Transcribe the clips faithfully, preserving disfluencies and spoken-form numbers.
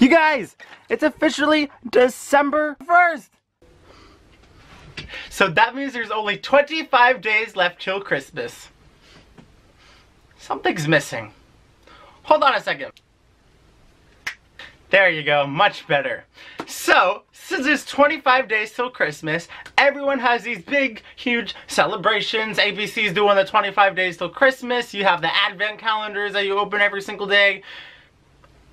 You guys, it's officially December first! So that means there's only twenty-five days left till Christmas. Something's missing. Hold on a second. There you go, much better. So, since there's twenty-five days till Christmas, everyone has these big, huge celebrations. A B C's doing the twenty-five days till Christmas. You have the advent calendars that you open every single day.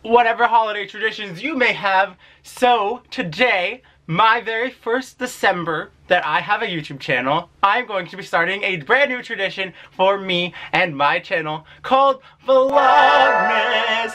Whatever holiday traditions you may have. So, today, my very first December that I have a YouTube channel, I'm going to be starting a brand new tradition for me and my channel called Vlogmas.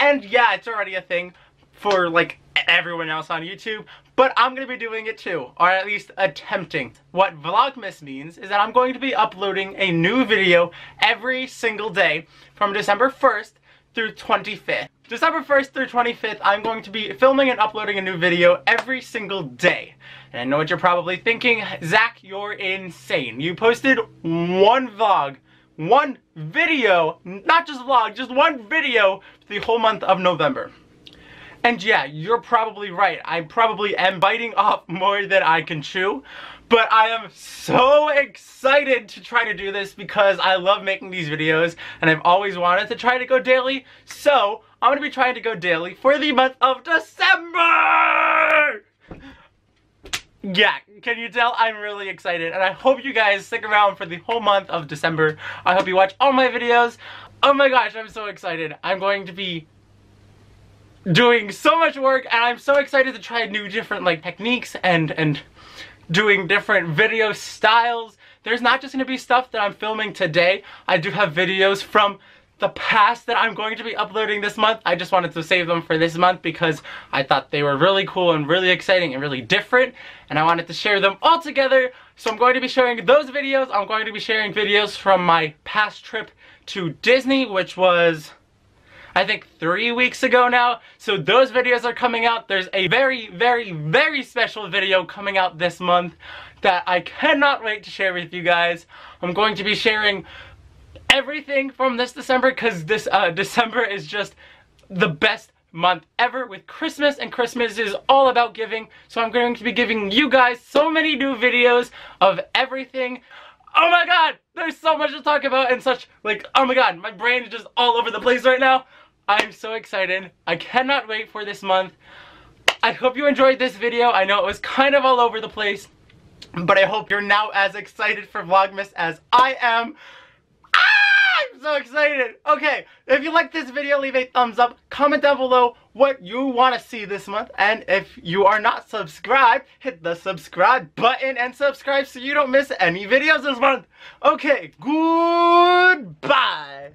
And yeah, it's already a thing for like everyone else on YouTube, but I'm going to be doing it too, or at least attempting. What Vlogmas means is that I'm going to be uploading a new video every single day from December first through twenty-fifth. December first through twenty-fifth, I'm going to be filming and uploading a new video every single day. And I know what you're probably thinking, Zach, you're insane. You posted one vlog. One video, not just vlog, just one video for the whole month of November. And yeah, you're probably right. I probably am biting off more than I can chew, but I am so excited to try to do this because I love making these videos and I've always wanted to try to go daily. So I'm gonna be trying to go daily for the month of December! Yeah, can you tell? I'm really excited, and I hope you guys stick around for the whole month of December. I hope you watch all my videos. Oh my gosh, I'm so excited. I'm going to be doing so much work, and I'm so excited to try new different like techniques and and doing different video styles. There's not just going to be stuff that I'm filming today. I do have videos from the past that I'm going to be uploading this month. I just wanted to save them for this month because I thought they were really cool and really exciting and really different, and I wanted to share them all together. So I'm going to be sharing those videos. I'm going to be sharing videos from my past trip to Disney, which was I think three weeks ago now. So those videos are coming out. There's a very, very, very special video coming out this month that I cannot wait to share with you guys. I'm going to be sharing everything from this December because this uh, December is just the best month ever with Christmas, and Christmas is all about giving. So I'm going to be giving you guys so many new videos of everything. Oh my god, there's so much to talk about and such, like, oh my god, my brain is just all over the place right now. I'm so excited. I cannot wait for this month. I hope you enjoyed this video. I know it was kind of all over the place, but I hope you're now as excited for Vlogmas as I am. I'm so excited! Okay, if you like this video, leave a thumbs up, comment down below what you want to see this month, and if you are not subscribed, hit the subscribe button and subscribe so you don't miss any videos this month. Okay, goodbye!